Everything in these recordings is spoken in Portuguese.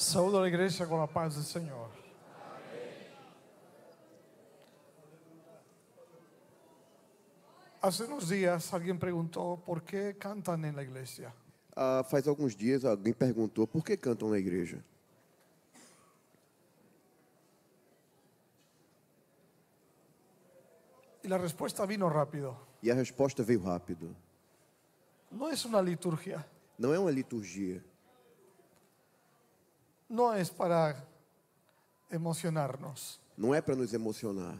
Saúdo a igreja com a paz do Senhor. Amém. Há uns dias alguém perguntou por que cantam na igreja. Faz alguns dias alguém perguntou por que cantam na igreja. E a resposta veio rápido. Não é uma liturgia. Não é uma liturgia. Não é para emocionar-nos. Não é para nos emocionar.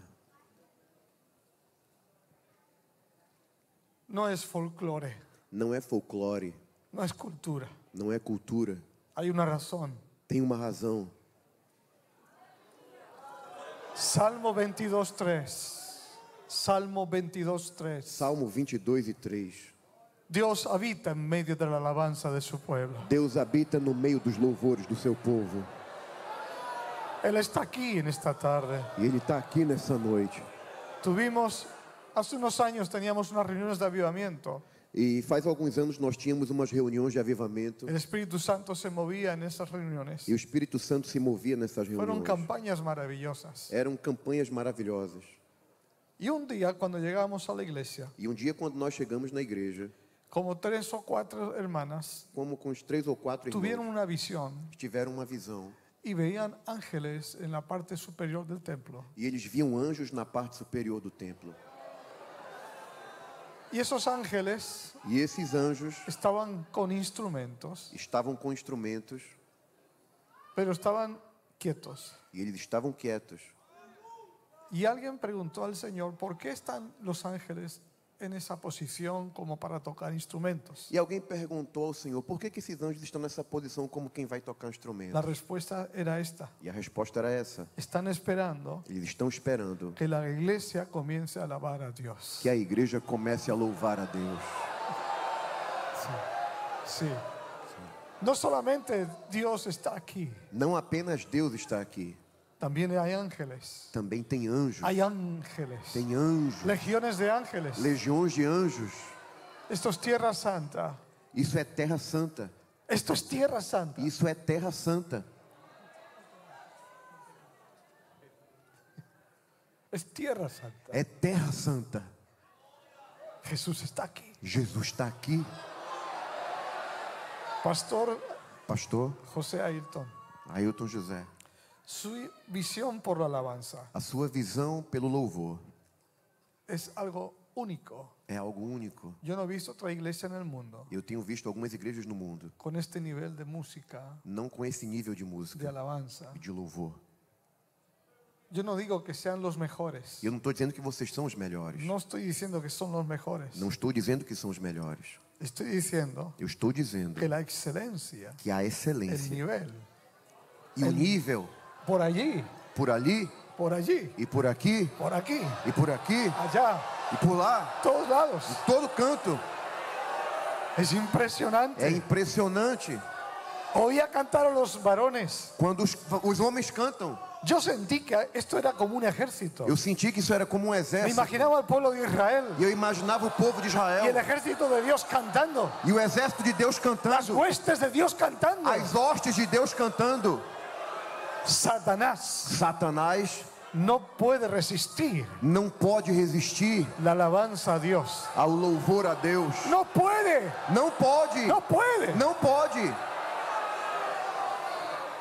Não é folclore. Não é folclore. Não é cultura. Não é cultura. Há uma razão. Tem uma razão. Salmo 22:3. Salmo 22:3. Salmo 22:3. Deus habita no meio da alabança de seu povo. Deus habita no meio dos louvores do seu povo. Ele está aqui nesta tarde. E Ele está aqui nessa noite. Tivemos, há uns anos, tínhamos umas reuniões de avivamento. E faz alguns anos nós tínhamos umas reuniões de avivamento. O Espírito Santo se movia nessas reuniões. E o Espírito Santo se movia nessas reuniões. Foram campanhas maravilhosas. Eram campanhas maravilhosas. E um dia quando chegamos à igreja. E um dia quando nós chegamos na igreja. Como três ou quatro irmãs. Como com os três ou quatro irmãs. Tiveram uma visão. E veiam ángeles na parte superior do templo. E eles viam anjos na parte superior do templo. E esses ángeles. E esses anjos. Estavam com instrumentos. Estavam com instrumentos. Mas estavam quietos. E eles estavam quietos. E alguém perguntou ao Senhor por que estão os ángeles nessa posição como para tocar instrumentos. E alguém perguntou ao Senhor, por que esses anjos estão nessa posição como quem vai tocar instrumentos? A resposta era esta. E a resposta era essa. Eles estão esperando que a igreja comece a louvar a Deus. Que a igreja comece a louvar a Deus. Sim. Sim. Não somente Deus está aqui. Não apenas Deus está aqui. Também há ángeles. Também tem anjos. Há ángeles. Tem anjos. Legiões de ángeles. Legiões de anjos. Isto é terra santa. Isso é terra santa. Isto é terra santa. Isso é terra santa. É terra santa. É terra santa. Jesus está aqui. Jesus está aqui. Pastor José Ailton. Ailton José. Sua visão por alabança. A sua visão pelo louvor. É algo único. É algo único. Eu não vi outra igreja no mundo. Eu tenho visto algumas igrejas no mundo. Com este nível de música. Não com esse nível de música. De alabança. E de louvor. Eu não digo que sejam os melhores. Eu não estou dizendo que vocês são os melhores. Não estou dizendo que são os melhores. Não estou dizendo que são os melhores. Estou dizendo. Eu estou dizendo. Que a excelência. Que a excelência. O nível. E o nível. Por allí. Por ali. Por allí. E por aqui. Por aqui. E por aqui. Allá. E por lá. Todos lados. De todo canto. É impressionante. É impressionante. Oía cantar os varões. Quando os homens cantam. Eu senti que isto era como um exército. Eu senti que isso era como um exército. Me imaginava o povo de Israel. E eu imaginava o povo de Israel. E o exército de Deus cantando. E o exército de Deus cantando. As hostes de Deus cantando. As hostes de Deus cantando. Satanás não pode resistir. Não pode resistir. La alabanza a Deus. Ao louvor a Deus. Não pode. Não pode. Não pode. Não pode.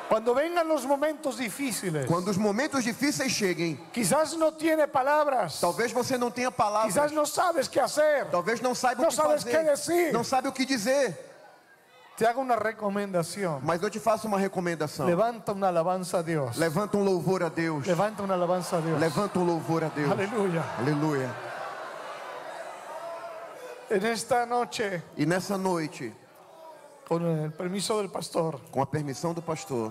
Quando venham os momentos difíceis. Quando os momentos difíceis cheguem. Quizás não tenha palavras. Talvez você não tenha palavras. Quizás não sabes o que fazer. Talvez não saiba o que fazer. Não sabe o que dizer. Te hago uma recomendação. Mas eu te faço uma recomendação. Levanta uma alabança a Deus. Levanta um louvor a Deus. Levanta uma alabança a Deus. Levanta um louvor a Deus. Aleluia. Aleluia. E nessa noite, com a permissão do pastor,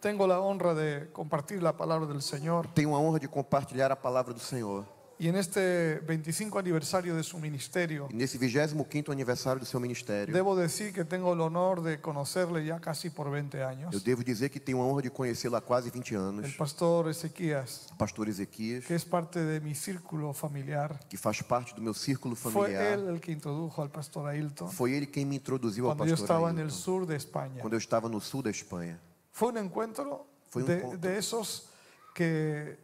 tenho a honra de compartilhar a palavra do Senhor. Tenho a honra de compartilhar a palavra do Senhor. E neste 25 aniversário de seu ministério. Nesse 25º aniversário do seu ministério. Devo dizer que tenho o honor de conhecê-lo já quase por 20 anos. Eu devo dizer que tenho a honra de conhecê-lo há quase 20 anos. O pastor Ezequías. Pastor Ezequías. Que é parte de meu círculo familiar. Que faz parte do meu círculo familiar. Foi ele que introduziu ao pastor Ailton. Foi ele quem me introduziu ao pastor Ailton. Quando eu estava no sul da Espanha. Foi um encontro de esses que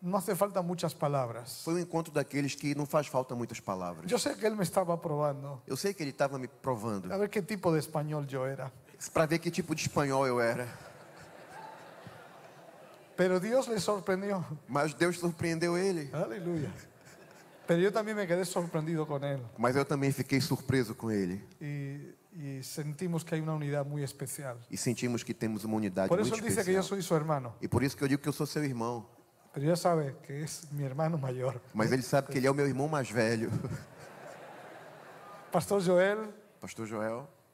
não hace falta muitas palavras. Foi um encontro daqueles que não faz falta muitas palavras. Eu sei que ele me estava provando. Eu sei que ele estava me provando. Para ver que tipo de espanhol eu era. Para ver que tipo de espanhol eu era. Pero Deus lhe surpreendeu. Mas Deus surpreendeu ele. Aleluia. Pero eu também me quedei surpreendido com ele. Mas eu também fiquei surpreso com ele. E sentimos que há uma unidade muito especial. E sentimos que temos uma unidade muito especial. Por isso ele disse que eu sou seu irmão. E por isso que eu digo que eu sou seu irmão. Pero ele sabe que é meu irmão maior. Mas ele sabe que ele é o meu irmão mais velho. Pastor Joel.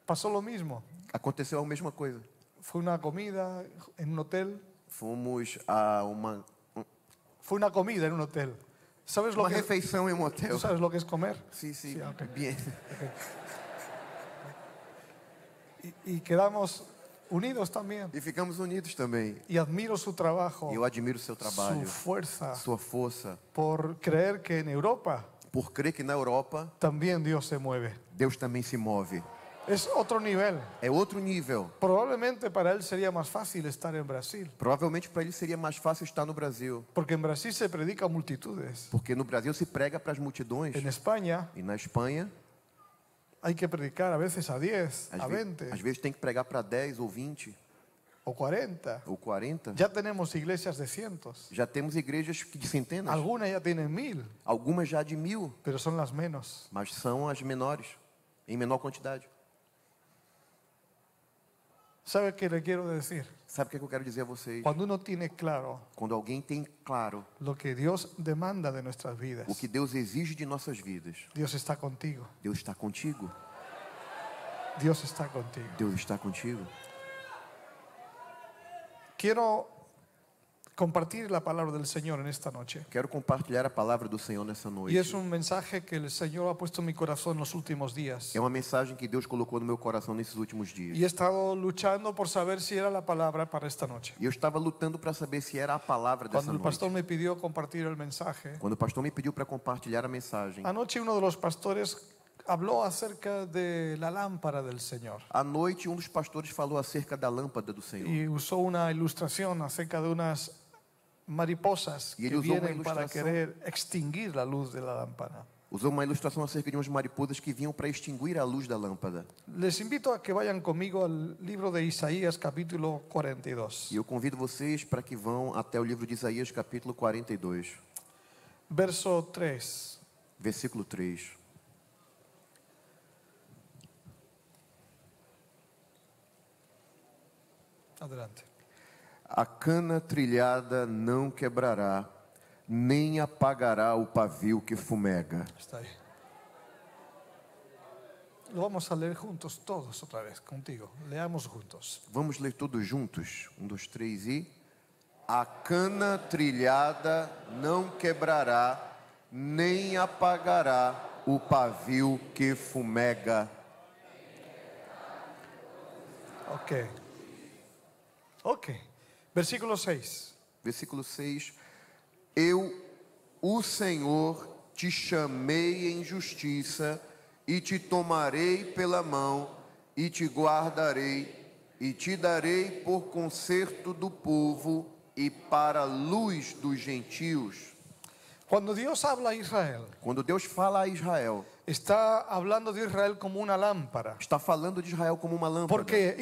Passou o mesmo. Aconteceu a mesma coisa. Foi uma comida em um hotel. Foi uma comida em um hotel. Sabes uma refeição em um hotel. Sabes o que é comer? Sim. Okay. Bem. Okay. E quedamos unidos também. E ficamos unidos também. E admiro seu trabalho. Eu admiro seu trabalho. Sua força. Por crer que na Europa também Deus se move. Deus também se move. É outro nível. Provavelmente para ele seria mais fácil estar em Brasil. Porque em Brasil se predica a multitudes. Porque no Brasil se prega para as multidões. E na Espanha há que predicar a vezes a 10, a 20. Às vezes tem que pregar para 10 ou 20. Ou 40. Já temos igrejas de cientos. Já temos igrejas de centenas. Algumas já têm 1000. Algumas já de 1000. Mas são as menores, em menor quantidade. Sabe o que eu quero dizer? Sabe o que eu quero dizer a vocês? Quando alguém tem claro o que Deus demanda de nossas vidas, o que Deus exige de nossas vidas, Deus está contigo. Quero compartilhar a palavra do Senhor nesta noite. E é mensagem que o Senhor ha puesto en mi corazón nos últimos dias. É uma mensagem que Deus colocou no meu coração nesses últimos dias. E eu estava lutando por saber se era a palavra para esta noite. Quando o pastor me pediu compartilhar a mensagem. Anoche um dos pastores falou acerca da lâmpada do Senhor. À noite um dos pastores falou acerca da lâmpada do Senhor. E usou uma ilustração acerca de umas mariposas que vêm para querer extinguir a luz da lâmpada. Usou uma ilustração acerca de umas mariposas que vinham para extinguir a luz da lâmpada. Les invito a que vayan comigo ao livro de Isaías, capítulo 42. E eu convido vocês para que vão até o livro de Isaías, capítulo 42. Versículo 3. Adelante. A cana trilhada não quebrará, nem apagará o pavio que fumega. Está aí. Vamos ler juntos todos outra vez contigo. Leamos juntos. Vamos ler todos juntos. 1, 2, 3 e... A cana trilhada não quebrará, nem apagará o pavio que fumega. Ok. Ok. Versículo 6. Eu, o Senhor, te chamei em justiça e te tomarei pela mão e te guardarei e te darei por conserto do povo e para a luz dos gentios. Quando Deus fala a Israel, está falando de Israel como uma lâmpada. Porque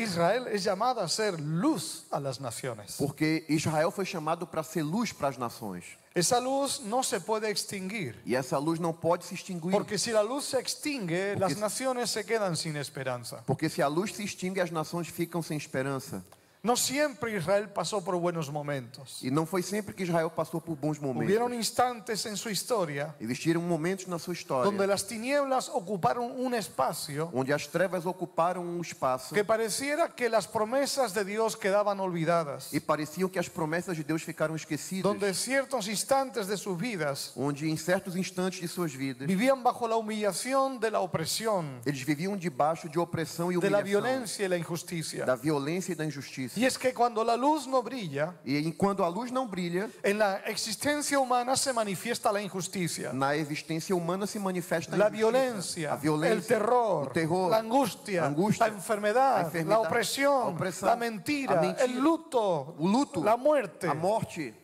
Israel foi chamado para ser luz para as nações. Essa luz não se pode extinguir. E essa luz não pode se extinguir. Porque se a luz se extingue, as nações se quedam sem esperança. Porque se a luz se extingue, as nações ficam sem esperança. Não sempre Israel passou por buenos momentos. E não foi sempre que Israel passou por bons momentos. Houveram instantes em sua história. Existiram momentos na sua história. Onde as trevas ocuparam um espaço. Que pareciera que as promessas de Deus quedavam olvidadas. E pareciam que as promessas de Deus ficaram esquecidas. Onde em certos instantes de suas vidas. Viviam bajo la humillación de la opresión. Eles viviam debaixo de opressão e humilhação. Da violência e da injustiça. luz. E é que quando a luz não brilha, na existência humana se manifesta a injustiça. Na existência humana se manifesta a violência, o terror, a angústia, a enfermidade, a opressão, a mentira, o luto, a morte.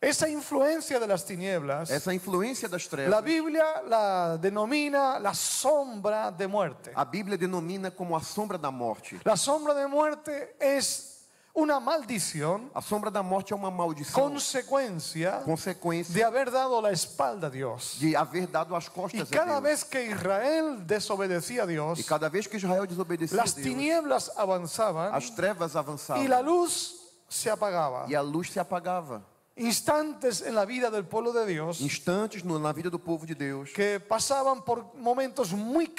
Essa influência das tinieblas, essa influência das trevas, a Bíblia la denomina a sombra de morte. A Bíblia denomina como a sombra da morte. A sombra de morte é uma maldição. A sombra da morte é uma maldição. Consequência de haver dado a espalda a Deus. De haver dado as costas a Deus. E cada vez que Israel desobedecia a Deus, as tinieblas avançavam. As trevas avançavam. E a luz se apagava. Instantes na vida do povo de Deus, que passavam por momentos muito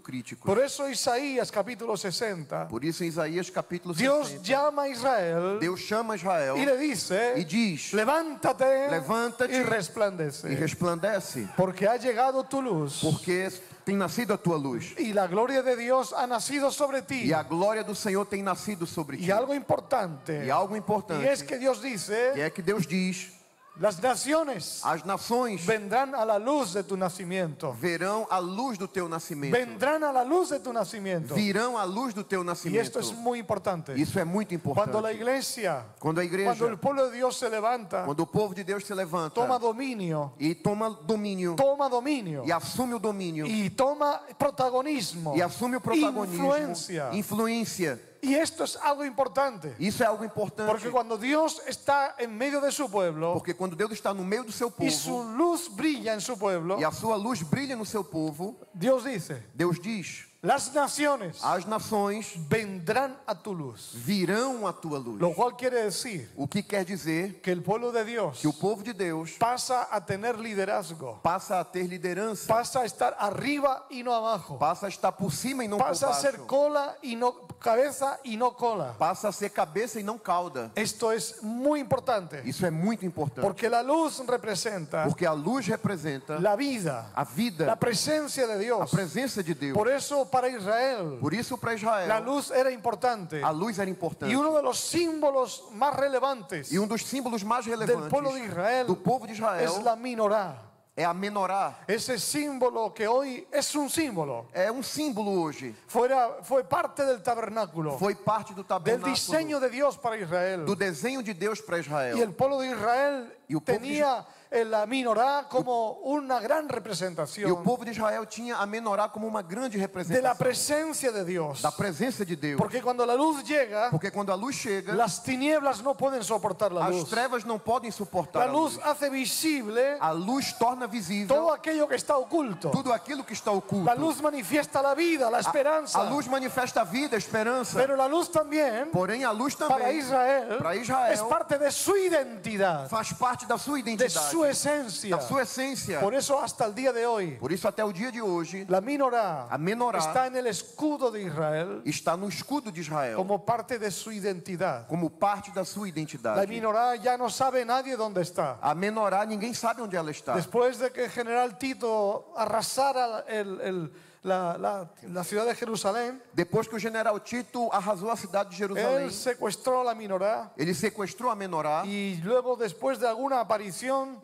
críticos. Por isso Isaías capítulo 60. Deus chama Israel. E lhe diz: Levanta-te e resplandece. Porque ha chegado tu luz. Tem nascido a tua luz. E a glória de Deus ha nascido sobre ti. E a glória do Senhor tem nascido sobre ti. E algo importante. E é que Deus diz. As nações vendrão à luz de tu nascimento. Verão a luz do teu nascimento. Virão à luz do teu nascimento. E isto é muito importante. Quando a igreja, quando o povo de Deus se levanta, toma domínio e assume o domínio e toma protagonismo influência. E isto é algo importante. Porque quando Deus está em meio de seu povo, e sua luz brilha em seu povo, Deus diz: as nações vendrão à tua luz. O que quer dizer que o povo de Deus passa a ter liderazgo, passa a estar arriba e não abaixo, passa a estar por cima e não por baixo, passa a ser cola e não cabeça e não cola, passa a ser cabeça e não cauda. Isto é muito importante. Porque a luz representa a vida, a presença de Deus. Por isso para Israel, a luz era importante. E um dos símbolos mais relevantes do povo de Israel, é a Menorá. Esse símbolo que hoje é um símbolo. Foi parte do tabernáculo. Do desenho de Deus para Israel. E o povo de Israel tinha a Menorá como uma grande representação. Da presença de Deus. Porque quando a luz chega, as tinieblas não podem suportar a luz. As trevas não podem suportar a luz. A luz faz visível. A luz torna visível todo aquilo que está oculto. A luz manifesta a vida, a esperança. Pero a luz também. Para Israel. É parte de sua identidade. Por isso até o dia de hoje. A Menorá está no escudo de Israel. Como parte de sua identidade. A Menorá já não sabe nadie onde está. Ninguém sabe onde ela está. Depois de que o general Tito arrasara a cidade de Jerusalém, ele sequestrou a Menorá. E logo depois de alguma aparição,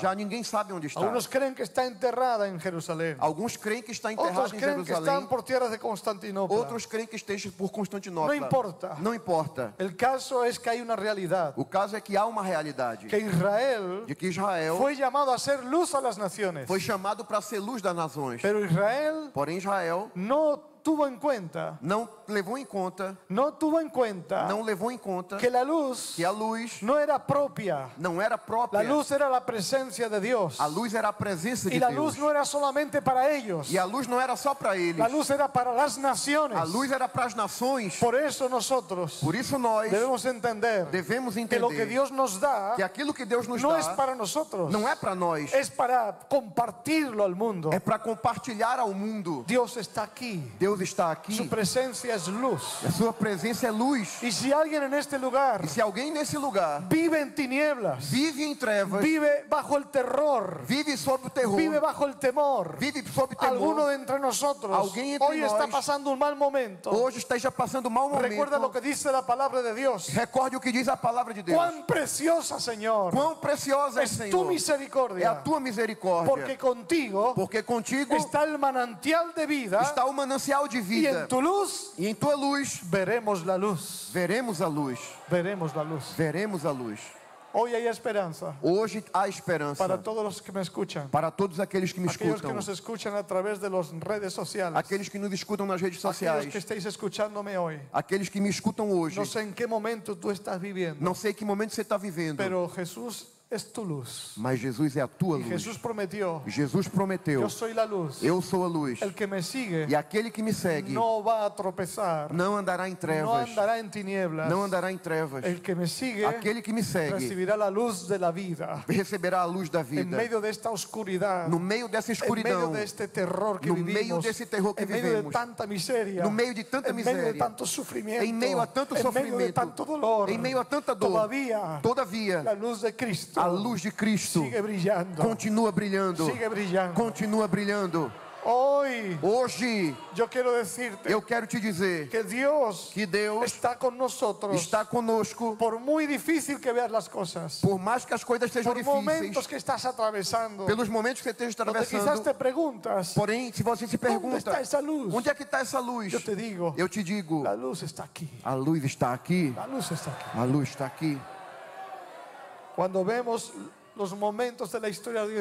já ninguém sabe onde está. Alguns creem que está enterrada em Jerusalém. Outros creem que está por terras de Constantinopla. Não importa. O caso é que há uma realidade. Que Israel, foi chamado a ser luz às nações. A ser luz das nações. Porém Israel não levou em conta que a luz não era própria. A luz era a presença de Deus. E a luz não era somente para eles. A luz era para as nações. Por isso nós devemos entender que o que Deus nos dá, não é para nós. É para compartilhá-lo ao mundo. Deus está aqui. luz está aqui. Su presencia es luz. A sua presença é luz. E se alguém neste lugar, e se alguém nesse lugar vive em tinieblas, vive em trevas, vive bajo el terror, vive sob o terror, vive bajo el temor, vive sob o temor. Alguno entre nosotros, alguém entre hoy nós, está passando um mal momento. Hoje esteja passando um mau momento. Recuerda lo que dice la palabra de Dios. Recorde o que diz a palavra de Deus. Quão preciosa, Senhor. Quão preciosa é, Senhor. Tu misericórdia. É a tua misericórdia. Porque contigo está o manancial de vida. Está o manancial de vida. E em tu luz, e em tua luz, veremos a luz. Veremos a luz. Veremos a luz. Veremos a luz. Hoje há esperança. Hoje há esperança. Para todos os que me escutam. Para todos aqueles que me escutam. Aqueles que nos escutam através de las redes sociais. Aqueles que nos escutam nas redes sociais. Aqueles que estéis escuchando-me hoje. Aqueles que me escutam hoje. Não sei em que momento tu estás vivendo. Não sei que momento você está vivendo. Pero Jesus é tu luz. Mas Jesus é a tua luz. Jesus prometeu. Eu sou a luz. Eu sou a luz. El que me sigue, e aquele que me segue, não vai tropeçar. Não andará em trevas. Não andará em tinieblas. Não andará em trevas. El que me sigue, aquele que me segue, receberá a luz da vida. Receberá a luz da vida. No meio desta oscuridade. No meio dessa escuridão. No meio deste terror que vivemos. No meio desse terror que vivemos. No meio de tanta miséria. No meio de tanta miséria. No meio de tanto sofrimento. Em meio a tanto sofrimento. Em meio de tanto dolor. Em meio a tanta dor. Todavia, a luz de Cristo. A luz de Cristo continua brilhando. Continua brilhando. Hoje eu quero te dizer que Deus está conosco. Por muito difícil que veas as coisas, por mais que as coisas sejam difíceis, momentos que estás atravessando, pelos momentos que você esteja atravessando, quizás te perguntas, porém, se você se pergunta, onde está essa luz? Onde é que está essa luz? Eu te digo, a luz está aqui. A luz está aqui. A luz está aqui. A luz está aqui. Quando vemos os momentos da história de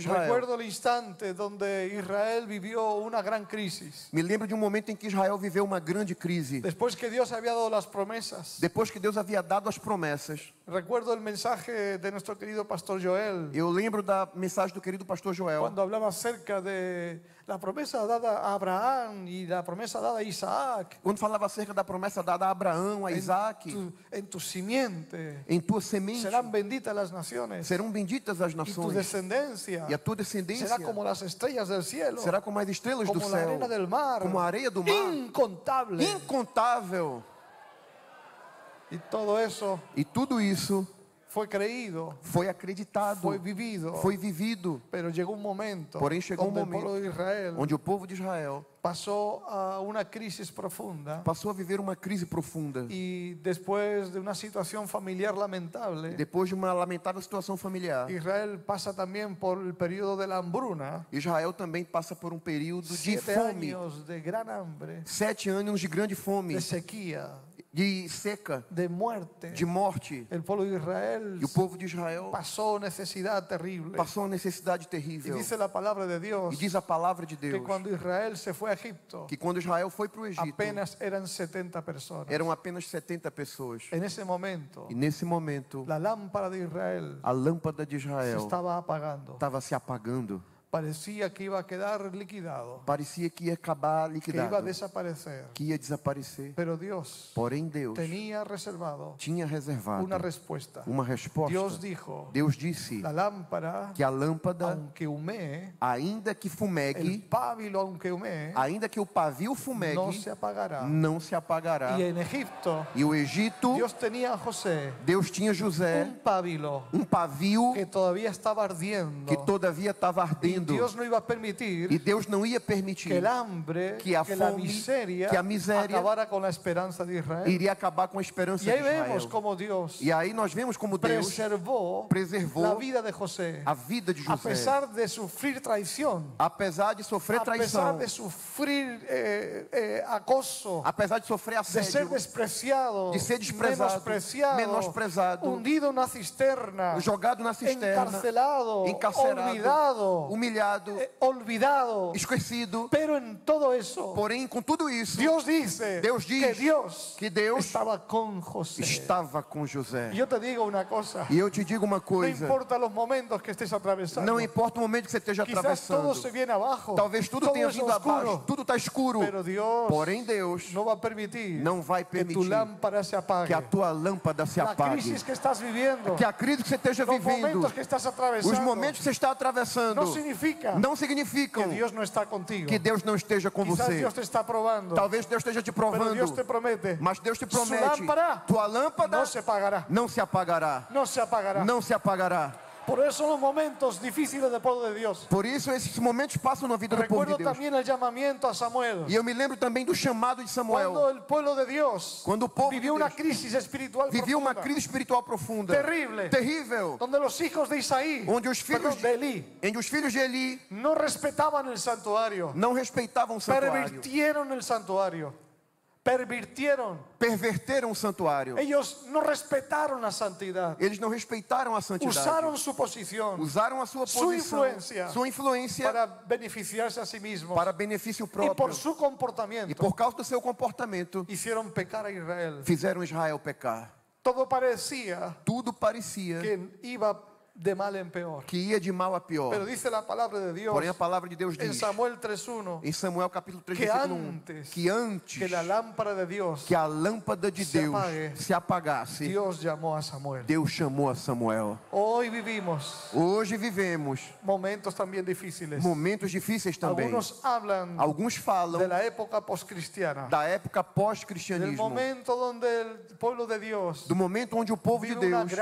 Israel, recuerdo o instante onde Israel viveu uma grande crise. Me lembro de um momento em que Israel viveu uma grande crise. Depois que Deus havia dado as promessas. Recuerdo o mensaje de nosso querido pastor Joel. Eu lembro da mensagem do querido pastor Joel. Quando falava acerca de la promessa dada a Abraão e da promessa dada a Isaac. Quando falava acerca da promessa dada a Abraão, a Isaac, em tua semente serão benditas as nações. Serão benditas as nações. E a tua descendência será como as estrelas do céu. Será como as estrelas do céu. Como a areia do mar. Como a areia do mar. Incontável. Incontável. E tudo isso foi creído, foi acreditado, foi vivido. Porém chegou um momento onde o povo de Israel passou a viver uma crise profunda. E depois de uma situação familiar lamentável, Israel passa também por um período de hambruna. Israel também passa por um período de fome. 7 anos de grande fome. De sequia. De seca, de morte. E o povo de Israel passou necessidade terrível. E diz a palavra de Deus que quando Israel se foi a Egipto, apenas eram 70 pessoas. E nesse momento, a lâmpada de Israel estava se apagando. Parecia que ia quedar liquidado. Parecia que ia acabar liquidado. Que ia desaparecer. Porém Deus tinha reservado uma resposta. Deus disse que a lâmpada, ainda que fumegue, não se apagará. E o Egito, Deus tinha José, um pavio que todavia estava ardendo. E Deus não ia permitir que a miséria iria acabar com a esperança de Israel. E aí nós vemos como Deus preservou a vida de José, apesar de sofrer traição, apesar de sofrer acoso, apesar de sofrer assédio, de ser desprezado, menosprezado, hundido na cisterna, jogado na cisterna, encarcelado, humilhado, esquecido. Porém, com tudo isso, Deus diz que Deus estava com José. E eu te digo uma coisa. Não importa o momento que você esteja atravessando. Talvez tudo tenha vindo abaixo. Tudo está escuro. Porém, Deus não vai permitir que a tua lâmpada se apague. Que a crise que você esteja vivendo, os momentos que você está atravessando, significa não significam que Deus não está contigo, que Deus não esteja com você. Deus te está provando, talvez Deus esteja te provando, Deus te promete, mas Deus te promete, tua lâmpada não se apagará, não se apagará, não se apagará, não se apagará. Por isso, os momentos difíceis do povo de Deus. Por isso, esses momentos passam na vida do povo de Deus. Recuerdo também o chamamento a Samuel. E eu me lembro também do chamado de Samuel. Quando o povo viveu uma crise espiritual profunda. Viveu uma crise espiritual profunda. Terrível. Terrível. Onde os filhos de Isaí, onde os filhos de Eli não respeitavam o santuário. Não respeitavam o santuário. Pervertiram o santuário. Perverteram o santuário. Eles não respeitaram a santidade. Eles não respeitaram a santidade. Usaram sua posição. Usaram a sua posição. Sua influência para beneficiar-se a si mesmos. Para benefício próprio. E por seu comportamento. E por causa do seu comportamento. Fizeram pecar a Israel. Fizeram Israel pecar. Tudo parecia que de mal em pior. Que ia de mal a pior. Pero dice la palabra de Dios, porém a palavra de Deus diz em Samuel 3:1, em Samuel capítulo 3, versículo 1, que antes que a lâmpada de Deus se apagasse, Deus chamou a Samuel. Hoje vivemos momentos também difíceis. Alguns falam da época pós-cristianismo. Do momento onde o povo de Deus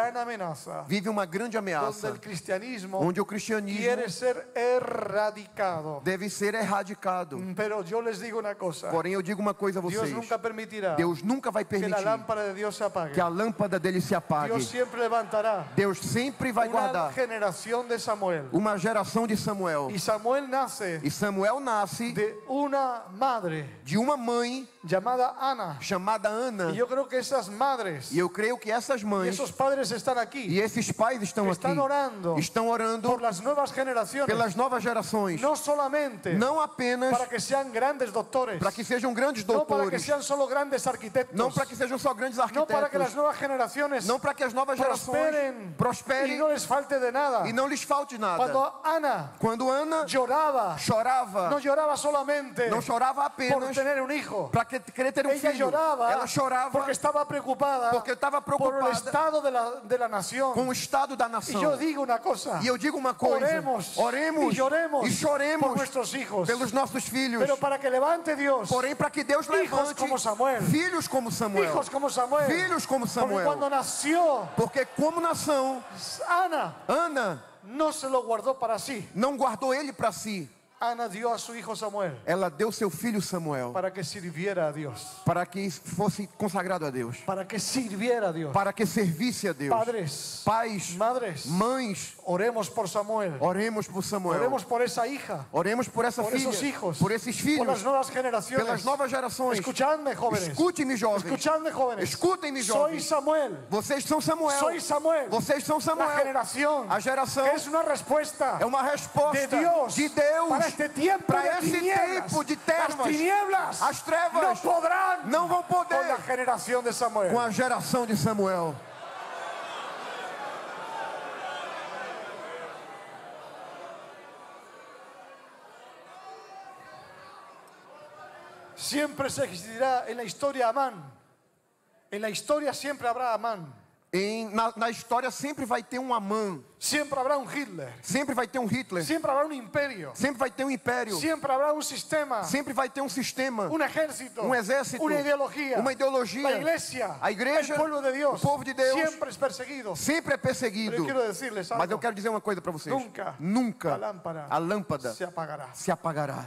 vive uma grande ameaça. Onde o cristianismo deve ser erradicado. Porém, eu digo uma coisa a vocês: Deus nunca vai permitir que a lâmpada dele se apague. Deus sempre vai guardar uma geração de Samuel. E Samuel nasce de uma mãe chamada Ana. E eu creio que essas mães e esses pais estão aqui. Estão orando pelas novas gerações. Não apenas para que sejam grandes doutores, não para que sejam só grandes arquitetos, não para que as novas gerações prosperem e não lhes falte de nada. Quando Ana chorava, não chorava apenas para querer ter um filho. Ela chorava porque estava preocupada por o estado da nação, com o estado da nação. E eu digo uma coisa: oremos e choremos pelos nossos filhos. Porém, para que Deus levante filhos como Samuel. Porque como nação, Ana não se lo guardou para si. Não guardou ele para si. Ana deu a seu filho Samuel. Ela deu seu filho Samuel para que serviera a Deus, para que fosse consagrado a Deus, para que serviera a Deus, para que servisse a Deus. Pais, madres, mães, oremos por Samuel. Oremos por essa hija. Oremos por essa filha. Por esses filhos. Pelas novas gerações. Escutadme, jovens. Escutem-me, jovens. Vocês são Samuel. A geração é uma resposta. De Deus. Para esse tempo de trevas, as trevas não vão poder com a geração de Samuel. Sempre existirá na história Amán. Sempre haverá Amán. Na história sempre vai ter um Amã. Sempre haverá um Hitler. Sempre haverá um império. Sempre haverá um sistema. Um exército. Uma ideologia. A igreja. O povo de Deus. Sempre é perseguido. Mas eu quero dizer uma coisa para vocês. Nunca a lâmpada se apagará.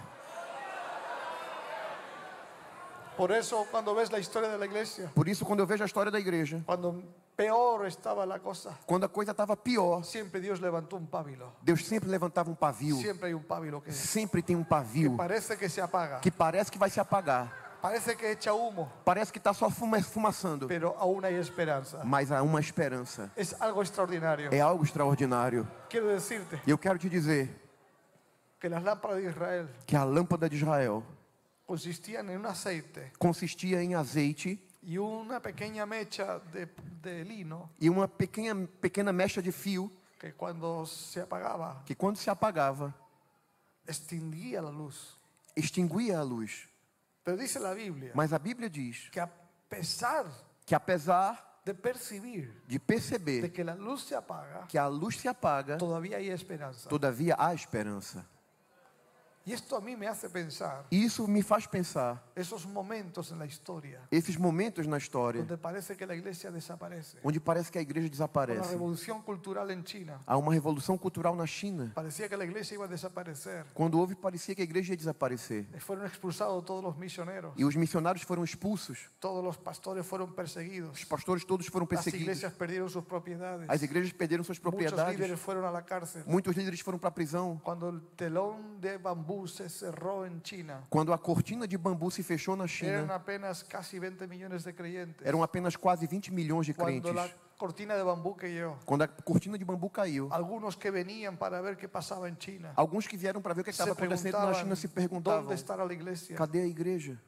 Por isso, quando vês a história da igreja. Quando pior estava a coisa. Sempre Deus levantou um pavio. Sempre há um pavio que. Que parece que se apaga. Parece que echa humo. Parece que está só fumaçando. Mas há uma esperança. É algo extraordinário. Eu quero te dizer que a lâmpada de Israel consistia em azeite e uma pequena mecha de lino, e uma pequena mecha de fio que quando se apagava extinguia a luz. Mas a Bíblia diz que apesar de perceber, de perceber, de que a luz se apaga, todavia há esperança. E isto a mim me faz pensar. Esses momentos na história. Onde parece que a igreja desaparece. Há uma revolução cultural em China. Parecia que a igreja ia desaparecer. E foram expulsados todos os missionários. Todos os pastores foram perseguidos. As igrejas perderam suas propriedades. Muitos líderes foram à cárcel. Quando o telão de bambu se cerrou em China. Quando a cortina de bambu se fechou na China. Eram apenas quase 20 milhões de crentes. Quando a cortina de bambu caiu. Alguns que vinham para ver o que passava em China. Alguns que vieram para ver o que estava acontecendo na China se perguntavam: onde está a igreja? Cadê a igreja?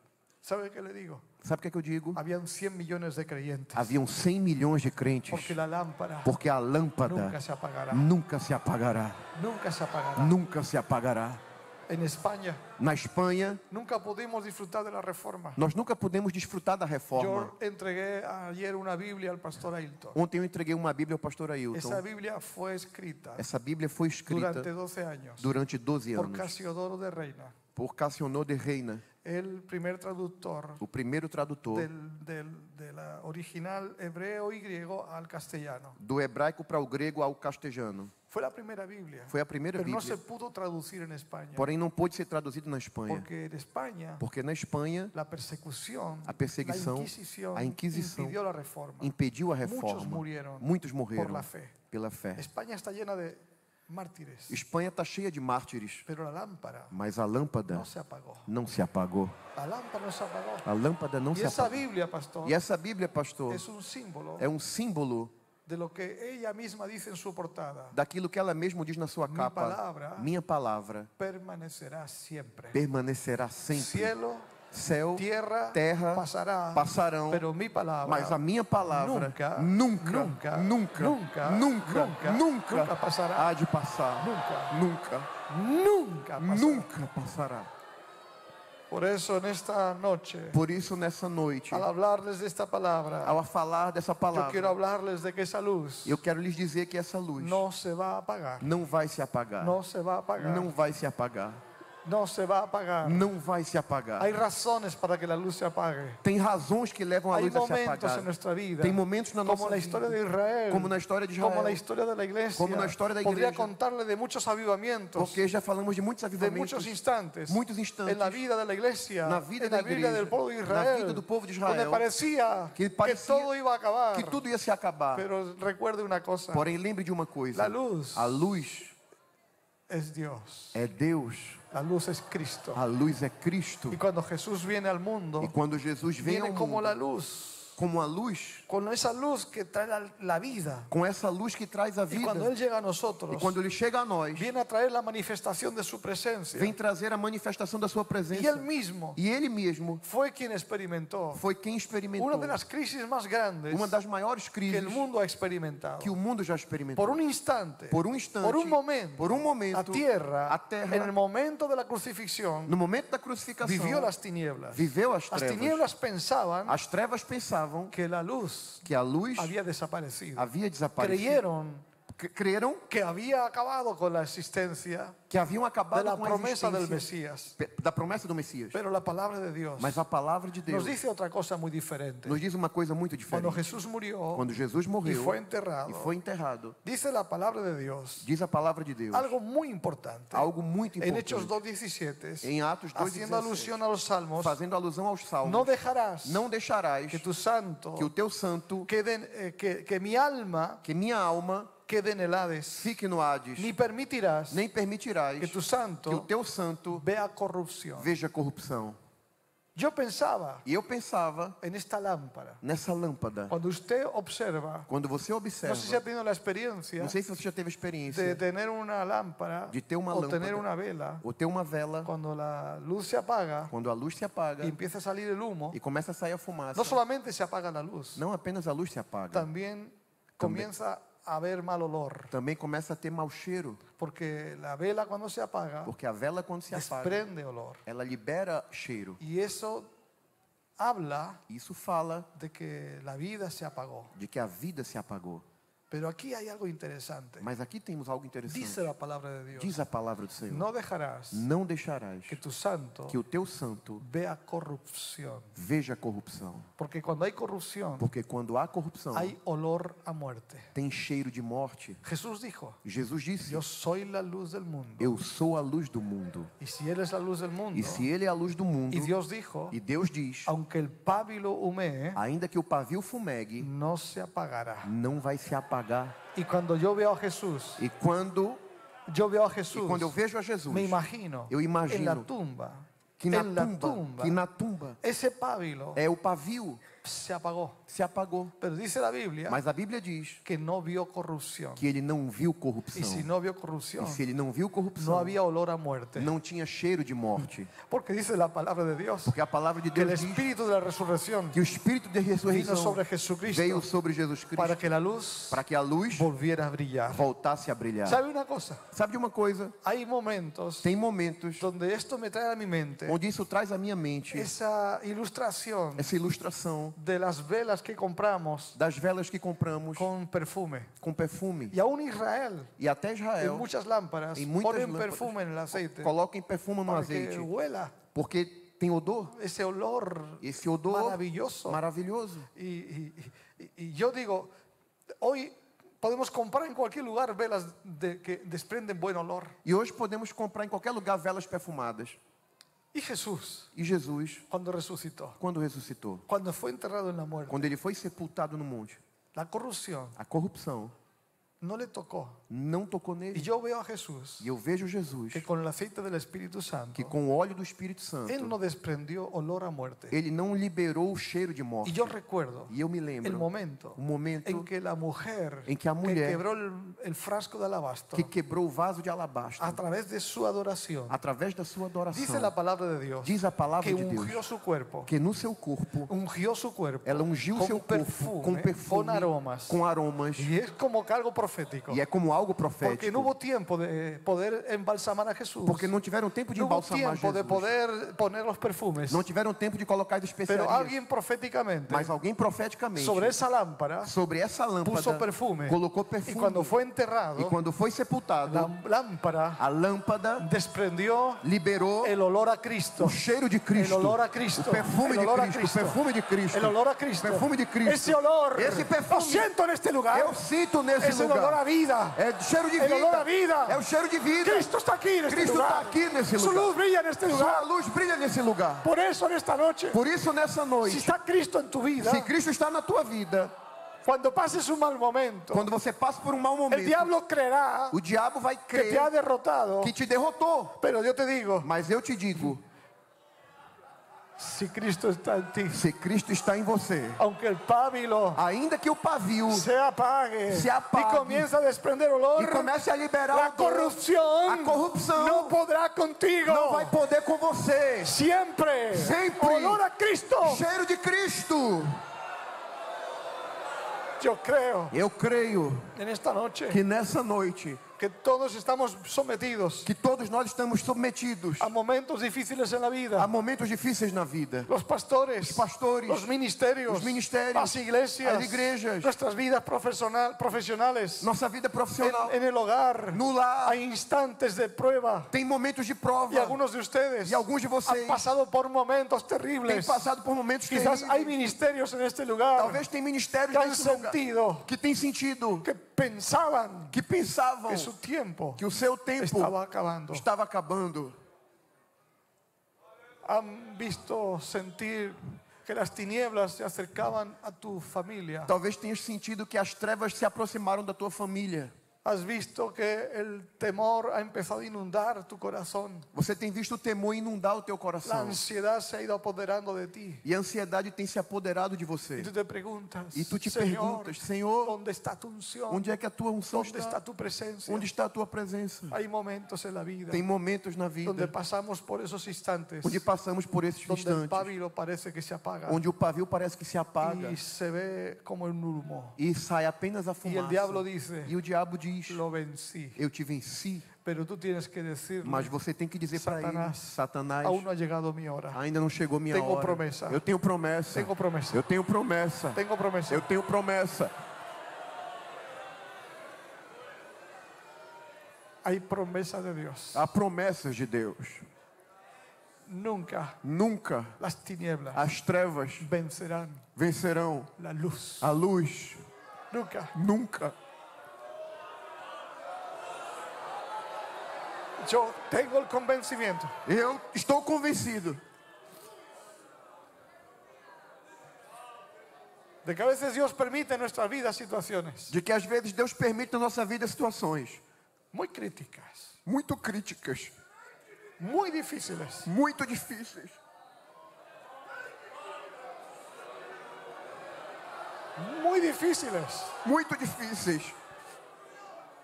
Sabe o que eu digo? Haviam 100 milhões de crentes. Porque a lâmpada, nunca se apagará. Em Espanha, nunca pudemos desfrutar da reforma. Eu entreguei ayer uma Bíblia ao pastor Ailton. Essa Bíblia foi escrita. Durante 12 anos. Por Cassiodoro de Reina. O primeiro tradutor. Da original hebreo e grego ao castelhano. Do hebraico para o grego ao castelhano. Foi a primeira Bíblia. Mas não se pôde traduzir em Espanha. Porque na Espanha. A perseguição. A Inquisição. Impediu a reforma. Muitos morreram. Pela fé. Espanha está llena de mártires. Mas a lâmpada não se apagou. Bíblia, pastor, é um símbolo. De lo que ella misma dice en su portada. Daquilo que ela mesma diz na sua capa. Minha palavra permanecerá sempre. Cielo, céu, terra passarão, mas a minha palavra nunca passará. Nunca passará. Por isso nessa noite, ao falar dessa palavra, eu quero lhes dizer que essa luz não se vai apagar. Há razões para que a luz se apague. Há momentos em nossa vida. Como na história de Israel. Como na história da igreja. Poderia contar-lhe de muitos avivamentos. De muitos instantes. Na vida da igreja. Na vida do povo de Israel. Onde parecia que tudo ia acabar. Mas recuerde uma coisa. A luz é Deus. A luz é Cristo. E quando Jesus vem ao mundo, vem como a luz. Com essa luz que traz a vida. E quando ele chega a nós, vem a trazer a manifestação de sua presença. E ele mesmo. Foi quem experimentou. Uma das crises mais grandes. Que o mundo já experimentou. Por um instante. Por um momento. A terra. No momento da crucificação. Viveu as tinieblas. As tinieblas pensavam. Que a luz havia desaparecido. Creyeron que havia acabado com a existência da promessa do Messias. Mas a palavra de Deus nos diz outra coisa muito diferente. Quando Jesus morreu, e foi enterrado, diz a palavra de Deus, algo muito importante. Em Hechos 2:17, em Atos 2:17, fazendo alusão aos salmos, não deixarás, que tu santo, que minha alma, quede no Hades, fique no Hades, nem permitirás que o teu santo veja a corrupção. Eu pensava nessa lâmpada. Quando você observa, não sei se você já teve a experiência de ter uma lâmpada, ou ter uma vela. Quando a luz se apaga, e começa a sair o humo, não somente se apaga a luz, também começa a haver mal olor. Também começa a ter mau cheiro. Porque a vela quando se apaga, desprende olor. Ela libera cheiro. E isso fala de que a vida se apagou. Mas aqui temos algo interessante. Diz a palavra de Deus. Diz a palavra do Senhor. Não deixarás que o teu santo veja a corrupção. Porque quando há corrupção, há olor a morte. Tem cheiro de morte. Jesus disse: eu sou a luz do mundo. E se ele é a luz do mundo. E Deus dijo. Ainda que o pavio fumegue, não se apagará. Não vai se apagar. E quando eu vejo a Jesus, eu imagino que na tumba esse pavio se apagou. Mas a Bíblia diz que não viu corrupção. E se não viu corrupção, não havia olor à morte. Não tinha cheiro de morte. Porque diz a palavra de Deus. Porque a palavra de Deus diz que o espírito da ressurreição veio sobre Jesus Cristo. Para que a luz voltasse a brilhar. Sabe de uma coisa? Tem momentos onde isso traz à minha mente essa ilustração das velas que compramos com perfume. E até Israel colocam perfume no azeite porque tem odor, esse odor maravilhoso. E eu digo, hoje podemos comprar em qualquer lugar velas que desprendem bom olor. E hoje podemos comprar em qualquer lugar velas perfumadas. E Jesus, quando ressuscitou, quando foi enterrado na morte, quando ele foi sepultado no monte, a corrupção não tocou nele. E eu vejo Jesus que com o azeite do Espírito Santo, que com o óleo do Espírito Santo, ele não desprendeu olor à morte. Ele não liberou o cheiro de morte. E eu me lembro o momento em que a mulher que quebrou o vaso de alabastro, através da sua adoração, diz a palavra de Deus, que no seu corpo ela ungiu seu corpo com perfume, com aromas, e é como algo profético. Porque não houve tempo de poder embalsamar a Jesus. Porque não tiveram tempo de embalsamar Jesus. Não houve tempo de poder poner os perfumes. Não tiveram tempo de colocar as especiarias. Mas alguém profeticamente sobre essa lâmpada colocou perfume. E quando foi enterrado, e quando foi sepultado, a lâmpada desprendeu, liberou o olor a Cristo. O cheiro de Cristo. O olor a Cristo. O perfume de Cristo. O perfume de Cristo. Esse perfume. Eu sinto nesse lugar. Olor à vida. É cheiro de vida. É o cheiro de vida. Cristo está aqui nesse lugar. Sua luz brilha nesse lugar. Por isso nessa noite. Se Cristo está na tua vida, quando você passa por um mau momento, o diabo vai crer que te derrotou. Mas eu te digo, se Cristo está em você, ainda que o pavio se apague, e comece a liberar a corrupção, não vai poder com você, sempre, olor a Cristo, cheiro de Cristo. Eu creio que nessa noite que todos nós estamos submetidos a momentos difíceis na vida. Os pastores, os ministérios, as igrejas, nossas vidas profissionais, nossa vida profissional, no hogar, no lar, há instantes de prova. Tem momentos de prova. E alguns de vocês têm passado por momentos terríveis. Quizás há ministérios neste lugar. Talvez tem ministérios que têm sentido. Que pensavam que o seu tempo estava acabando. Han visto sentir que as tinieblas se acercavam a tua família. Talvez tenhas sentido que as trevas se aproximaram da tua família. Has visto que o temor ha começado a inundar tu coração. Você tem visto o temor inundar o teu coração. A ansiedade se ha ido apoderando de ti. E a ansiedade tem se apoderado de você. E tu te perguntas, Senhor, onde está tua unção? Onde é que a tua unção está? Onde está tua presença? Tem momentos na vida onde passamos por esses instantes. Onde o pavio parece que se apaga. E se vê como um humo. E sai apenas a fumaça. E o diabo diz fiz, eu te venci. Mas você tem que dizer para ele: Satanás, ainda não chegou minha hora. Eu tenho promessa. Eu tenho promessa. Eu tenho promessa. Há promessas de Deus. Nunca as trevas vencerão a luz. Nunca. Eu tenho o convencimento. Eu estou convencido de que às vezes Deus permite em nossa vida situações. De que às vezes Deus permite em nossa vida situações muito críticas. Muito críticas. Muito difíceis. Muito difíceis. Muito difíceis. Muito difíceis.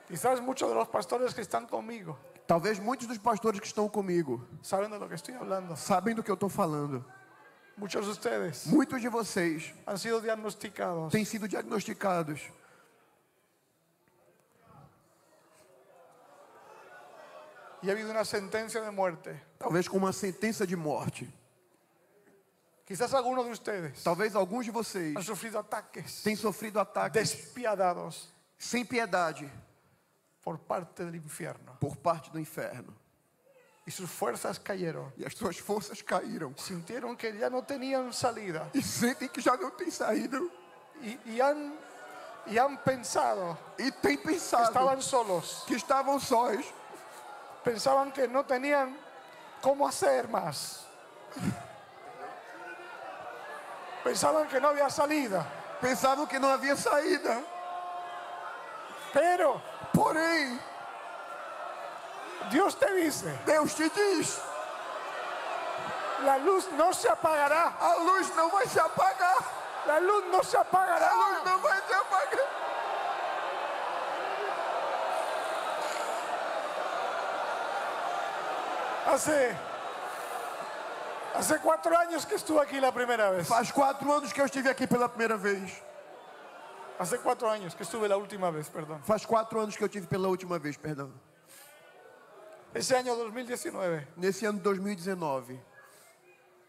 Quizás muitos dos pastores que estão comigo. Talvez muitos dos pastores que estão comigo. Sabem do que estou falando. Sabem do que eu estou falando. Muitos de vocês têm sido diagnosticados. E ha havido uma sentença de morte. Talvez com uma sentença de morte. Quizás alguns de vocês. Talvez alguns de vocês. Han sofrido ataques. Têm sofrido ataques. Despiadados. Sem piedade. Por parte do inferno. Por parte do inferno. E suas forças caíram. E as suas forças caíram. Sentiram que já não tinham saída. E sentem que já não tem saída. E han pensado. E têm pensado. Que estavam solos. Que estavam sós. Pensaban que no tenían cómo hacer más. Pensaban que no había salida. Pensaban que no había salida. Pero, porém, Dios te dice. Deus te diz. La luz no se apagará. A luz no vai se apagar. La luz no se apagará. A luz no vai se apagar. Hace 4 anos que estou aqui pela primeira vez. Faz 4 anos que eu estive aqui pela primeira vez. Hace 4 anos que estive pela última vez, perdão. Faz 4 anos que eu estive pela última vez, perdão. Esse ano 2019. Nesse ano 2019.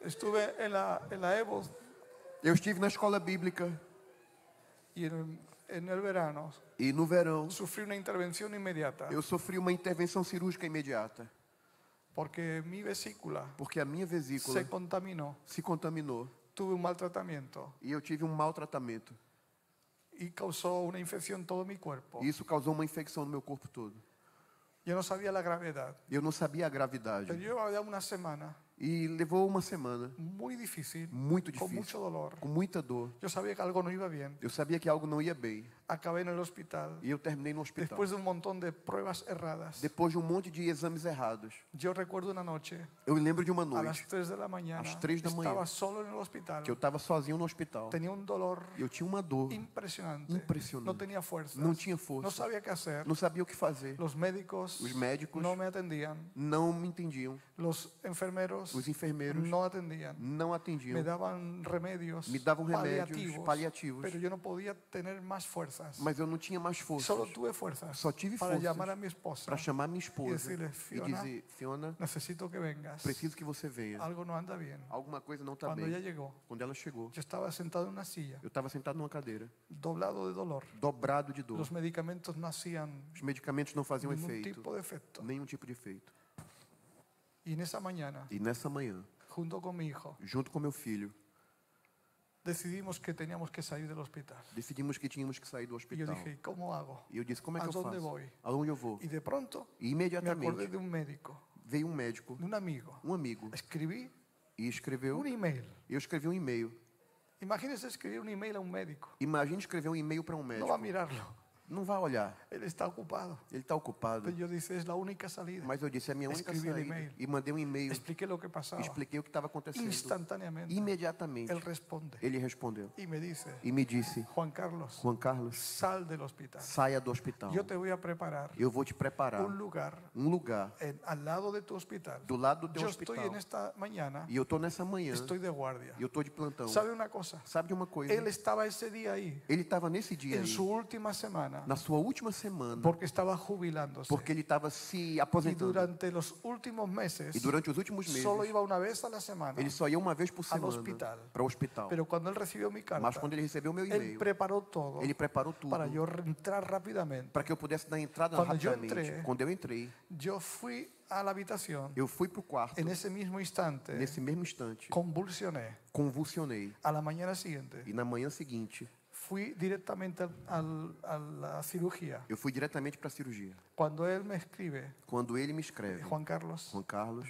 Estive na EBO. Eu estive na escola bíblica. E no verão. Sofri uma intervenção imediata. Eu sofri uma intervenção cirúrgica imediata. Porque a minha vesícula se contaminou. Tive um maltratamento. E eu tive um maltratamento. E causou uma infecção em todo o meu corpo. Isso causou uma infecção no meu corpo todo. Eu não sabia a gravidade. E levou uma semana. Muito difícil. Com muito dolor. Com muita dor. Eu sabia que algo não ia bem. Acabei no hospital. E eu terminei no hospital. Depois de um montão de provas erradas. Depois de um monte de exames errados. Eu recordo uma noite. Eu lembro de uma noite. Às 3 da manhã. Às 3 da manhã. Estava solo no hospital. Que eu estava sozinho no hospital. Tinha um dolor. Eu tinha uma dor. Impressionante. Não tinha força. Não sabia o que fazer. Os médicos não me atendiam. Não me entendiam. Os enfermeiros não atendiam. Me davam remédios paliativos. Mas eu não tinha mais forças. Só tive forças para chamar minha esposa e dizer: Fiona, preciso que você venha. Alguma coisa não está bem. Quando ela chegou, eu estava sentado numa silla. Eu estava sentado numa cadeira. Dobrado de dor. Os medicamentos não faziam efeito. Nenhum tipo de efeito. E nessa manhã, junto com meu filho, decidimos que tínhamos que sair do hospital. E eu disse: como é que eu faço? Aonde eu vou? E de pronto, imediatamente, me acordei de um médico. Veio um médico. Um amigo. Escreveu um e-mail. Eu escrevi um e-mail. Imagine escrever um e-mail a um médico. Imagine escrever um e-mail para um médico. Não vai mirá-lo. Não vai olhar. Ele está ocupado. Mas eu disse: é a minha única saída. E mandei um e-mail. Expliquei o que estava acontecendo. Imediatamente. Ele respondeu. E me disse: Juan Carlos, saia do hospital. Eu vou te preparar um lugar do lado do teu hospital. E eu estou nessa manhã. Estou de guardia. E eu estou de plantão. Sabe de uma coisa? Ele estava nesse dia aí. Em sua última semana. semana, na sua última semana, porque estava jubilando-se, porque ele estava se aposentando, e durante os últimos meses, só ia uma vez a semana, ele só ia uma vez por semana para o hospital. Mas quando ele recebeu meu e-mail, ele preparou tudo para eu entrar rapidamente, para que eu pudesse dar entrada rapidamente. Quando eu entrei, eu fui à habitação. Eu fui para o quarto. E nesse mesmo instante, convulsionei. E na manhã seguinte, fui diretamente à cirurgia. Eu fui diretamente para a cirurgia. Quando ele me escreve, Juan Carlos,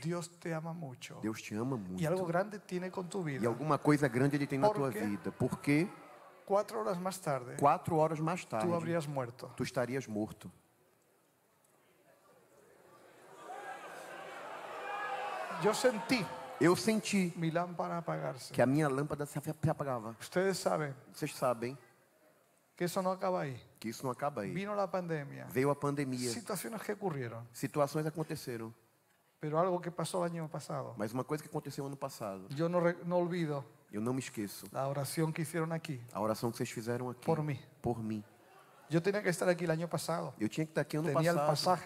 Deus te ama muito. E algo grande tem com tua vida. E alguma coisa grande ele tem na tua vida. Porque 4 horas mais tarde, tu estarias morto. Eu senti que a minha lâmpada se apagava. Vocês sabem que isso não acaba aí. Veio a pandemia. Situações aconteceram. Mas uma coisa que aconteceu ano passado, eu não me esqueço. A oração que vocês fizeram aqui por mim. Eu tinha que estar aqui ano passado.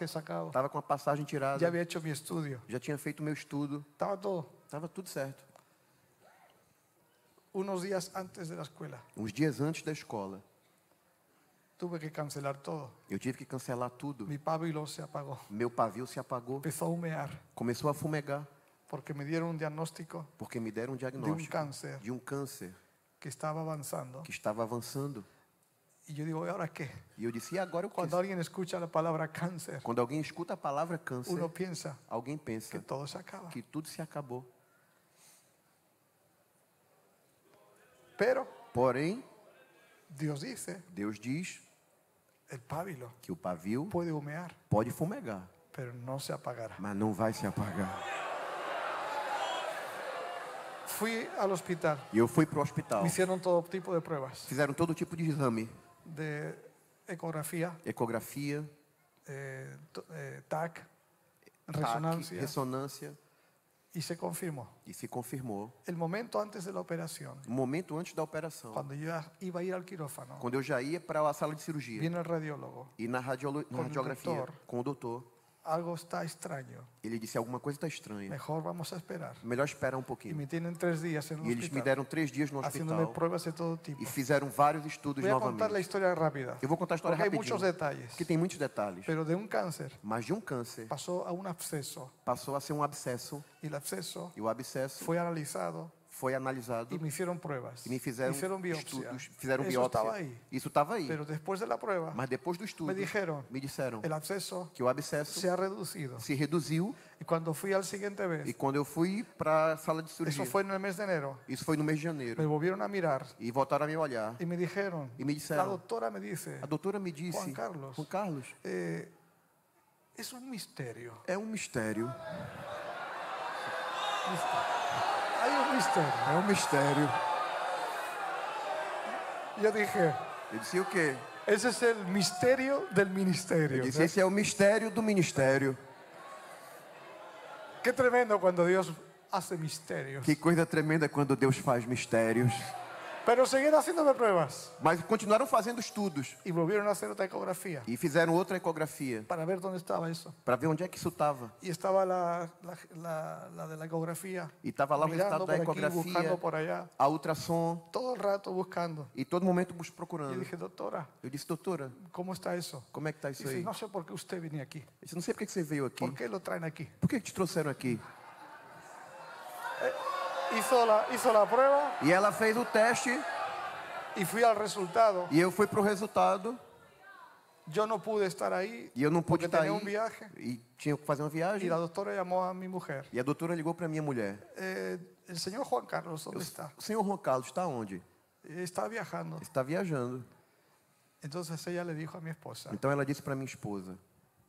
Estava com a passagem tirada. Já tinha feito meu estudo. Estava tudo certo. Uns dias antes da escola, eu tive que cancelar tudo. Meu pavio se apagou. Começou a fumegar. Porque me deram um diagnóstico de um câncer que estava avançando. E eu disse, e agora o que? Quando alguém escuta a palavra câncer, alguém pensa que tudo se acabou. Porém, Deus diz que o pavio pode fumegar, mas não vai se apagar. Fui ao hospital. E eu fui para o hospital. Fizeram todo tipo de provas. Fizeram todo tipo de exame. De ecografia. TAC. Ressonância. E se confirmou. O momento antes da operação. Quando eu já ia para a sala de cirurgia. Vino o radiólogo. E na radiografia com o doutor. Algo está estranho. Ele disse, alguma coisa está estranha. Melhor esperar um pouquinho. Eles me deram 3 dias no hospital. E fizeram vários estudos novamente. Eu vou contar a história rapidinho. Porque tem muitos detalhes. Mas de um câncer passou a ser um abscesso. E o abscesso foi analisado. E me fizeram provas. E me fizeram estudos. Fizeram biópsia. Isso estava aí. Mas depois do estudo, me disseram que o abscesso se reduziu. E quando eu fui para a sala de cirurgia, isso foi no mês de janeiro. Me voltaram a mirar. E voltaram a me olhar. E me disseram. A doutora me disse. Juan Carlos. É um mistério. É um mistério. Eu disse o quê? Esse é o mistério do ministério. Que tremendo quando Deus faz mistérios. Que coisa tremenda quando Deus faz mistérios. Mas continuaram fazendo estudos. E fizeram outra ecografia. Para ver onde é que isso estava. E estava a ecografia. E estava lá o resultado da ecografia. A ultrassom. Todo rato buscando. E todo momento procurando. Eu disse, doutora. Como é que está isso aí? Eu disse, não sei porque você veio aqui. Por que te trouxeram aqui? Hizo la prueba. E ela fez o teste. E eu fui para o resultado. Eu não pude estar aí. E tinha que fazer uma viagem. E a doutora ligou para minha mulher. O senhor Juan Carlos, onde está? O senhor Juan Carlos está onde? Está viajando. Então ela disse para minha esposa.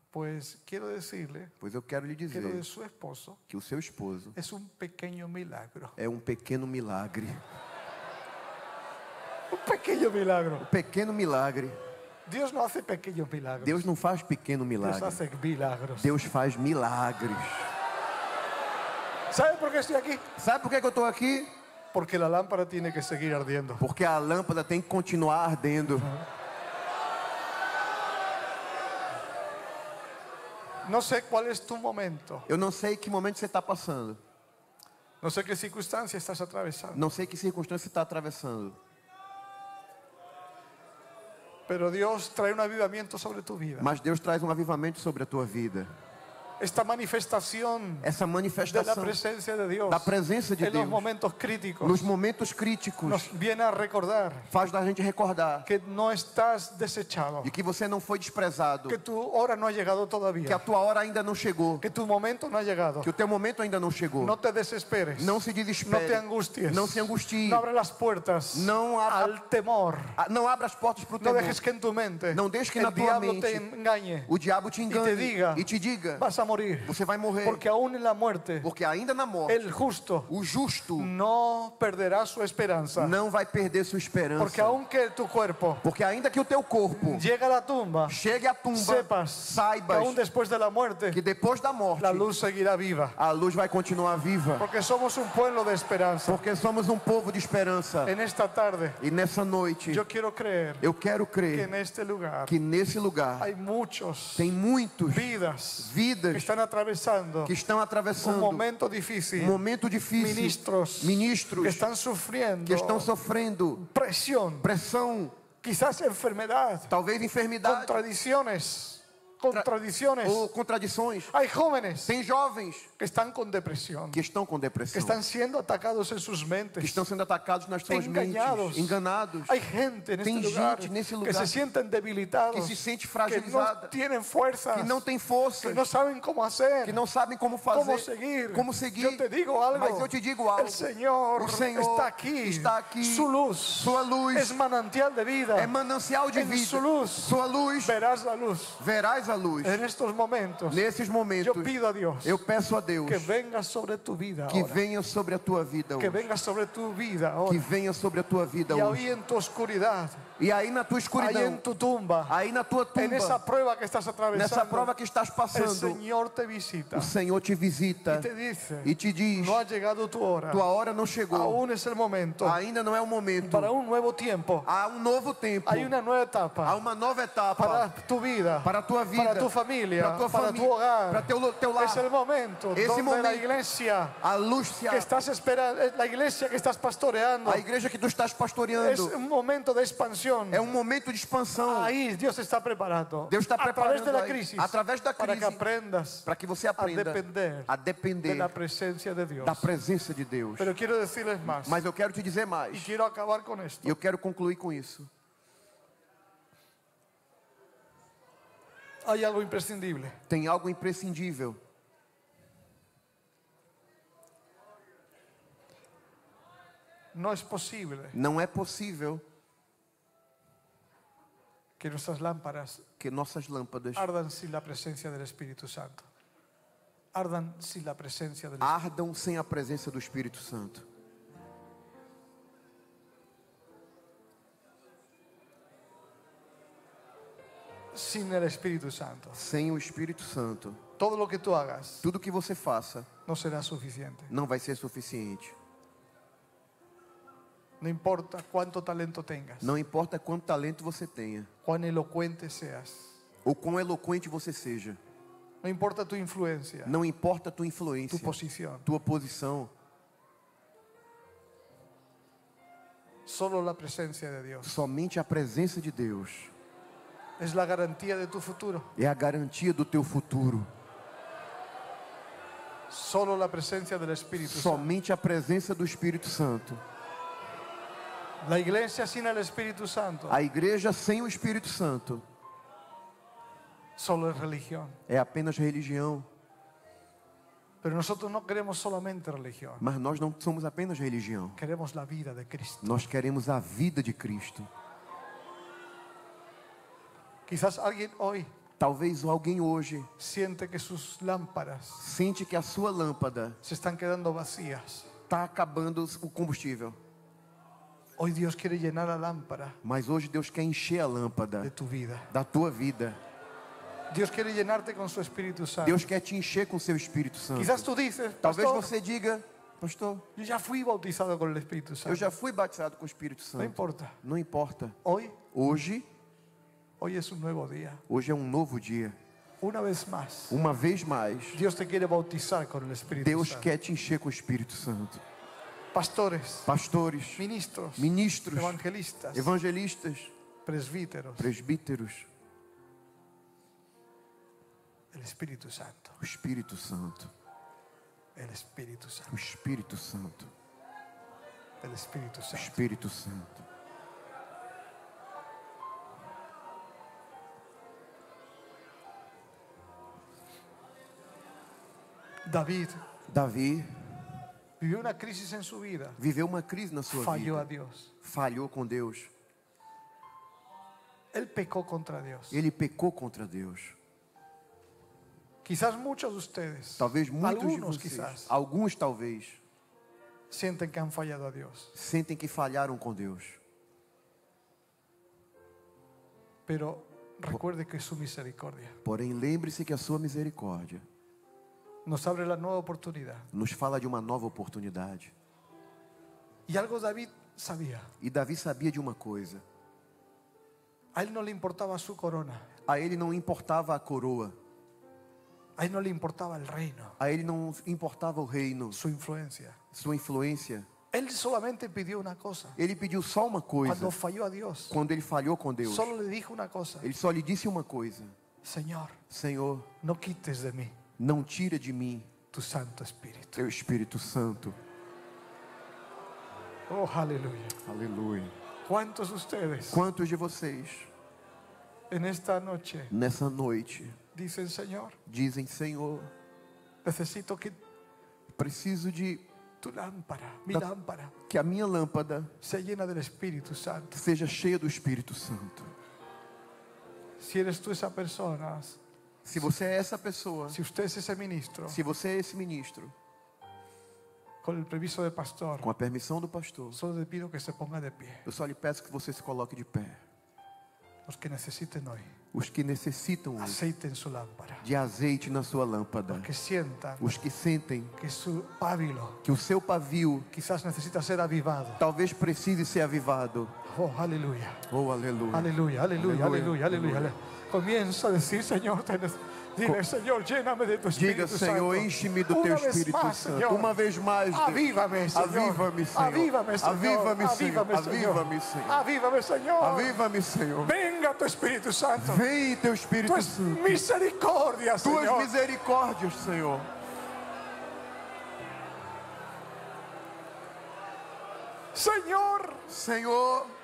Pois eu quero lhe dizer que o seu esposo é um pequeno milagre. Um pequeno milagre. Deus não faz pequeno milagre. Deus faz milagres. Sabe por que estou aqui? Sabe por que eu estou aqui? Porque a lâmpada tem que continuar ardendo. Não sei qual é o teu momento. Eu não sei que momento você está passando. Não sei que circunstância estás atravessando. Não sei que circunstância está atravessando. Pero Deus traz um avivamento sobre tua vida. Mas Deus traz um avivamento sobre a tua vida. Esta manifestação, da presença de Deus, nos momentos críticos, nos vem a recordar, faz da gente recordar que não estás desechado, e que você não foi desprezado, que tu hora não ha chegado todavia, que a tua hora ainda não chegou, que tu momento não ha chegado, que o teu momento ainda não chegou. Não te desesperes, não se desespere, não te angusties, não se angustie, não abra as portas, não abra ao temor, não abra as portas para o temor, não deixes que em tua mente, não deixe que na tua mente, o diabo te engane e te diga: morir. Você vai morrer. Porque ainda na morte, o justo não perderá sua esperança. Não vai perder sua esperança. Porque ainda que o teu corpo chegue à tumba, saibas que depois da morte a luz seguirá viva. A luz vai continuar viva. Porque somos um povo de esperança. E nesta tarde, e nessa noite, eu quero crer que neste lugar, tem muitos vidas que estão atravessando um momento difícil, ministros que estão sofrendo pressão, quizás enfermidade, talvez enfermidade, contradições. Tem jovens que estão com depressão, que estão sendo atacados em suas mentes, nas suas mentes, enganados. Tem gente nesse lugar que se sentem debilitados, que se sente fragilizada, que não tem força, que não sabem como fazer, como seguir. Mas eu te digo algo. O Senhor está aqui. Sua luz é manancial de vida. Verás a luz. Nesses momentos, eu peço a Deus que venha sobre a tua vida hoje. E aí em tua oscuridade, aí em tua tumba, nessa prova que estás atravessando, o Senhor te visita. E te diz, não ha chegado tua hora. Tua hora não chegou. Ainda não é o momento. Para um novo tempo. Há um novo tempo. Há uma nova etapa para a tua vida. Para a tua vida, para a tua família, para o hogar, para teu lar. Esse momento, a igreja que tu estás pastoreando, é um momento de expansão. Aí Deus está preparando. Através da crise, para que aprendas, a depender, da presença de Deus. Mas eu quero te dizer mais. E quero acabar com isso. Eu quero concluir com isso. Tem algo imprescindível. Não é possível que nossas lâmpadas ardam sem a presença do Espírito Santo. Ardam sem a presença do Espírito Santo. Sem o Espírito Santo, tudo que você faça não será suficiente. Não importa quanto talento tenhas, quão eloquente seas, ou quão eloquente você seja, não importa a tua influência, tua posição, somente a presença de Deus é a garantia do teu futuro. Somente a presença do Espírito Santo. A igreja sem o Espírito Santo é apenas religião. Mas nós não somos apenas religião. Nós queremos a vida de Cristo. Talvez alguém hoje sente que a sua lâmpada está acabando o combustível. Mas hoje Deus quer encher a lâmpada da tua vida. Deus quer te encher com o seu Espírito Santo. Talvez você diga: pastor, eu já fui batizado com o Espírito Santo. Não importa. Hoje é um novo dia. uma vez mais, Deus te quer bautizar com o Espírito Deus Santo. Quer te encher com o Espírito Santo. Pastores, ministros, evangelistas, presbíteros. O Espírito Santo. O Espírito Santo. O Espírito Santo. O Espírito Santo. O Espírito Santo. O Espírito Santo. Davi viveu uma crise em sua vida. Falhou a Deus. Falhou com Deus. Ele pecou contra Deus. Quizás muitos de vocês, talvez muitos alguns, de vocês, alguns talvez, sentem que han falhado a Deus. Sentem que falharam com Deus. Pero recuerde que sua misericórdia. Porém, lembre-se que a sua misericórdia nos abre a nova oportunidade. Nos fala de uma nova oportunidade. E algo Davi sabia. E Davi sabia de uma coisa. A ele não lhe importava a sua corona. A ele não importava a coroa. A ele não lhe importava o reino. A ele não importava o reino. Sua influência. Ele solamente pediu uma coisa. Ele pediu só uma coisa. Quando falhou a Deus. Quando ele falhou com Deus. Só lhe disse uma coisa. Ele só lhe disse uma coisa. Senhor, não quites de mim. Não tira de mim tu Santo Espírito. Teu Espírito Santo. Oh, aleluia. Aleluia. Quantos de vocês nessa noite dizem, Senhor, preciso de tu lâmpada, que a minha lâmpada seja cheia do Espírito Santo. Se eres tu essa pessoa, se você é essa pessoa, se você é esse ministro, com a permissão do pastor, eu só lhe peço que você se coloque de pé. Os que necessitam hoje de azeite na sua lâmpada. Os que sentem que o seu pavio talvez precise ser avivado. Oh, aleluia. Oh, aleluia. Aleluia, aleluia, aleluia, aleluia. Começa a dizer, Senhor, diga, Senhor, llena-me de teu Espírito Santo. Diga, Senhor, enche-me do teu Espírito Santo. Uma vez mais, Deus. Aviva-me, Senhor. Aviva-me, Senhor. Aviva-me, Senhor. Aviva-me, Senhor. Aviva-me, Senhor. Aviva-me, Senhor. Venga teu Espírito Santo. Vem teu Espírito Santo. Misericórdia, Senhor. Tuas misericórdias, Senhor. Senhor. Senhor.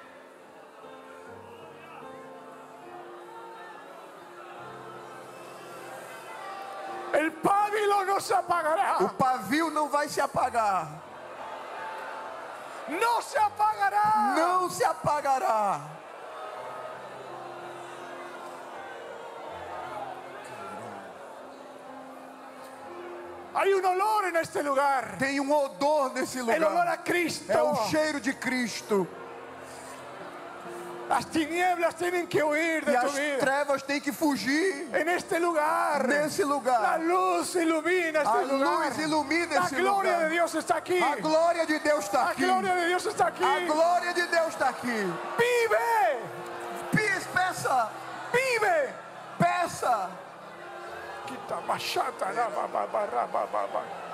O pavio não se apagará. O pavio não vai se apagar. Não se apagará. Não se apagará. Há um olor neste lugar. Tem um odor nesse lugar. É o olor a Cristo. É o cheiro de Cristo. As tinieblas têm que huir de tu vida. As trevas têm que fugir. Neste lugar. Nesse lugar. A luz ilumina este lugar. A luz ilumina este lugar. A glória de Deus está aqui. A glória de Deus está aqui. A glória de Deus está aqui. A glória de Deus está aqui. Vive. Peça. Vive. Peça. Quita machata na babá.